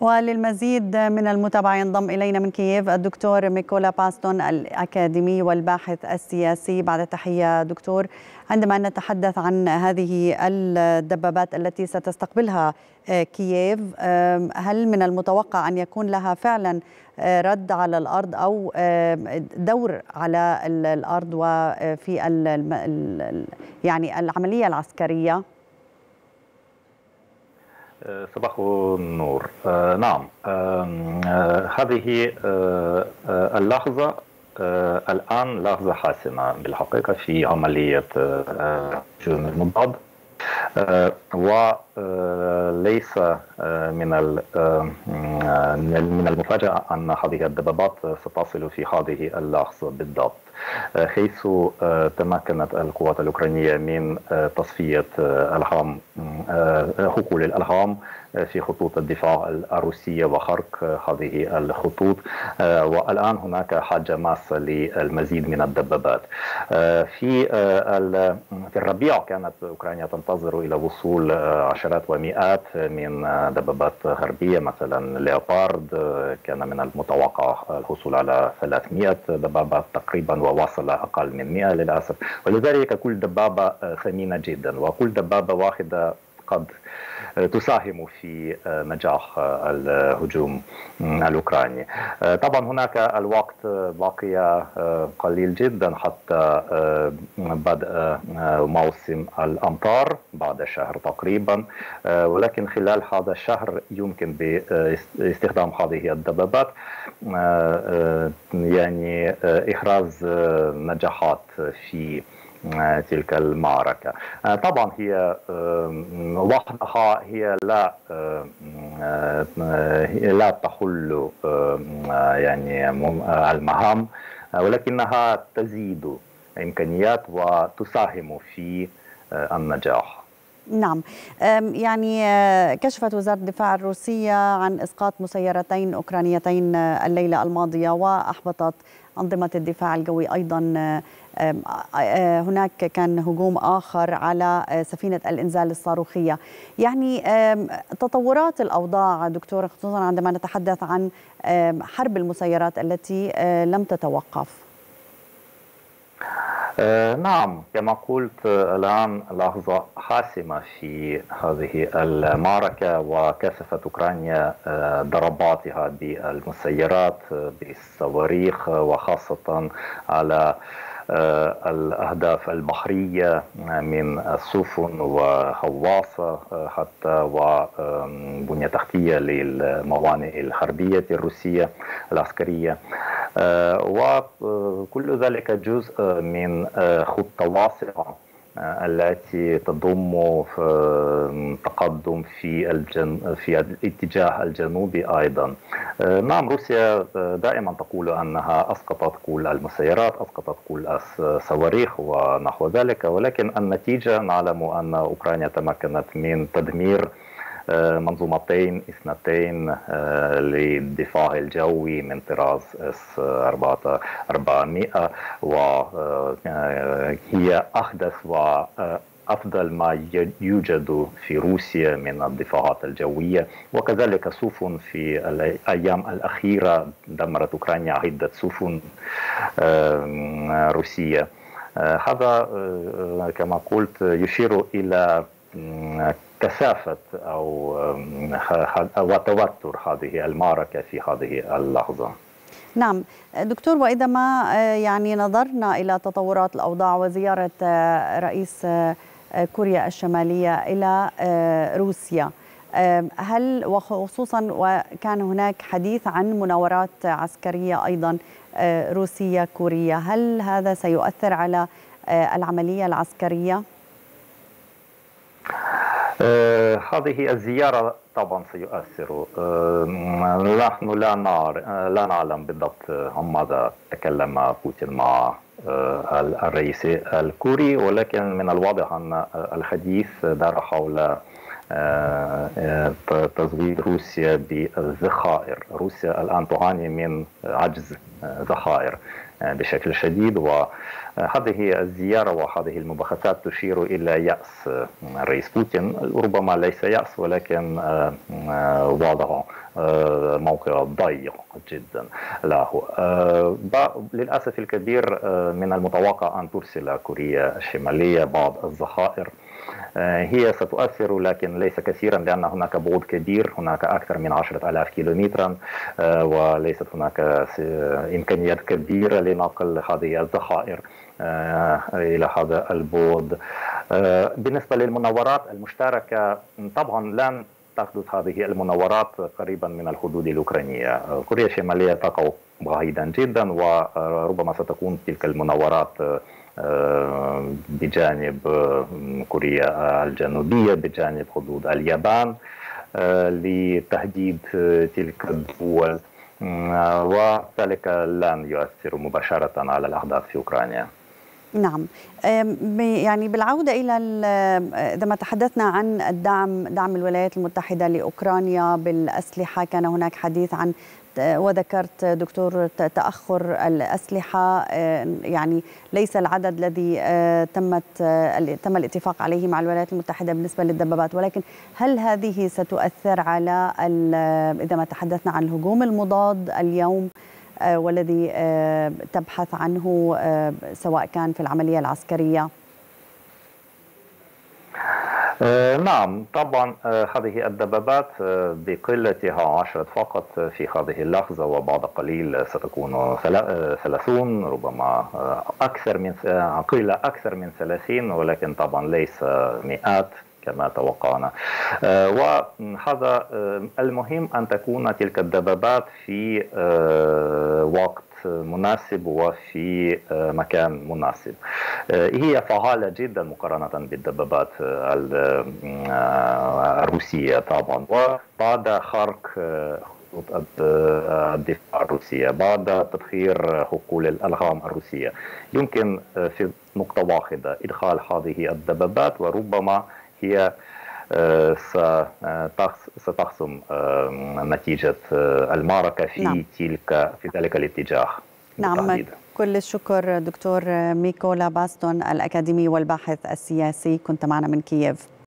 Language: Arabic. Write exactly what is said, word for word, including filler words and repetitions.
وللمزيد من المتابعة ينضم إلينا من كييف الدكتور ميكولا باستون الأكاديمي والباحث السياسي. بعد التحية دكتور، عندما نتحدث عن هذه الدبابات التي ستستقبلها كييف، هل من المتوقع أن يكون لها فعلا رد على الأرض أو دور على الأرض وفي يعني العملية العسكرية؟ صباح النور. آه نعم، آه هذه آه اللحظة آه الآن لحظة حاسمة بالحقيقة في عملية آه المضاد، آه وليس آه من آه من المفاجأة أن هذه الدبابات ستصل في هذه اللحظة بالضبط، حيث تمكنت القوات الأوكرانية من تصفية الهام حقول الألغام في خطوط الدفاع الروسية وخرق هذه الخطوط، والآن هناك حاجة ماسة للمزيد من الدبابات. في في الربيع كانت أوكرانيا تنتظر إلى وصول عشرات ومئات من دبابات غربية، مثلا ليوبارد كان من المتوقع الحصول على ثلاثمئة دبابة تقريبا ووصل أقل من مئة للأسف، ولذلك كل دبابة ثمينة جدا، وكل دبابة واحدة قد تساهم في نجاح الهجوم الأوكراني. طبعا هناك الوقت بقي قليل جدا حتى بدأ موسم الأمطار بعد شهر تقريبا، ولكن خلال هذا الشهر يمكن باستخدام هذه الدبابات يعني إحراز نجاحات في تلك المعركة. طبعا هي وحدها هي لا لا تحل يعني المهام، ولكنها تزيد إمكانيات وتساهم في النجاح. نعم، يعني كشفت وزارة الدفاع الروسية عن إسقاط مسيرتين أوكرانيتين الليلة الماضية، وأحبطت أنظمة الدفاع الجوي أيضا. هناك كان هجوم آخر على سفينة الإنزال الصاروخية. يعني تطورات الأوضاع دكتور، خصوصا عندما نتحدث عن حرب المسيرات التي لم تتوقف. آه نعم، كما قلت الآن لحظة حاسمة في هذه المعركة، وكثفت أوكرانيا آه ضرباتها بالمسيرات آه بالصواريخ، آه وخاصة على آه الأهداف البحرية من السفن وغواصة آه حتى وبنية تحتية للموانئ الحربية الروسية العسكرية، آه وكل ذلك جزء من آه خطة واسعة آه التي تضم في تقدم في الجن في الاتجاه الجنوبي أيضا. آه نعم، روسيا دائما تقول أنها أسقطت كل المسيرات، أسقطت كل الصواريخ ونحو ذلك، ولكن النتيجة نعلم أن أوكرانيا تمكنت من تدمير منظومتين اثنتين للدفاع الجوي من طراز اس أربعمئة، وهي أحدث وأفضل ما يوجد في روسيا من الدفاعات الجوية، وكذلك سفن. في الأيام الأخيرة دمرت أوكرانيا عدة سفن روسية. هذا كما قلت يشير إلى كثافة أو وتوتر هذه المعركة في هذه اللحظة. نعم دكتور، وإذا ما يعني نظرنا إلى تطورات الأوضاع وزيارة رئيس كوريا الشمالية إلى روسيا، هل وخصوصا وكان هناك حديث عن مناورات عسكرية أيضا روسية كورية، هل هذا سيؤثر على العملية العسكرية؟ آه، هذه الزيارة طبعا سيؤثر. آه، نحن لا, نار... لا نعلم بالضبط عن ماذا تكلم بوتين مع آه، الرئيس الكوري، ولكن من الواضح أن الحديث دار حول تزويد روسيا بالذخائر. روسيا الآن تعاني من عجز ذخائر بشكل شديد، وهذه الزيارة وهذه المباحثات تشير إلى يأس الرئيس بوتين، ربما ليس يأس ولكن وضعه موقع ضيق جدا له. للأسف الكبير من المتوقع أن ترسل كوريا الشمالية بعض الذخائر، هي ستؤثر لكن ليس كثيرا لأن هناك بعد كبير، هناك أكثر من عشرة آلاف كيلومترا وليست هناك إمكانيات كبيرة لنقل هذه الذخائر إلى هذا البعد. بالنسبة للمناورات المشتركة، طبعا لن تحدث هذه المناورات قريبا من الحدود الأوكرانية. كوريا الشمالية تقع بعيدا جدا، وربما ستكون تلك المناورات بجانب كوريا الجنوبية، بجانب حدود اليابان، لتهديد تلك الدول، وذلك لن يؤثر مباشرة على الأحداث في أوكرانيا. نعم، يعني بالعودة إلى إذا ما تحدثنا عن الدعم، دعم الولايات المتحدة لأوكرانيا بالأسلحة، كان هناك حديث عن وذكرت دكتور تأخر الأسلحة، يعني ليس العدد الذي تمت تم الاتفاق عليه مع الولايات المتحدة بالنسبة للدبابات، ولكن هل هذه ستؤثر على إذا ما تحدثنا عن الهجوم المضاد اليوم والذي تبحث عنه سواء كان في العملية العسكرية؟ آه نعم طبعا، آه هذه الدبابات آه بقلتها عشرة فقط في هذه اللحظة، وبعد قليل ستكون ثلاثون، ربما آه أكثر من آه قيل أكثر من ثلاثين، ولكن طبعا ليس مئات كما توقعنا. آه وهذا آه المهم أن تكون تلك الدبابات في آه وقت مناسب وفي مكان مناسب. هي فعالة جدا مقارنة بالدبابات الروسية طبعا، وبعد خرق الدفاع الروسية، بعد تدخير حقول الألغام الروسية، يمكن في نقطة واحدة إدخال هذه الدبابات، وربما هي ستحسم نتيجة المعركة في نعم. تلك في ذلك الاتجاه. نعم، كل الشكر دكتور ميكولا باستون الأكاديمي والباحث السياسي، كنت معنا من كييف.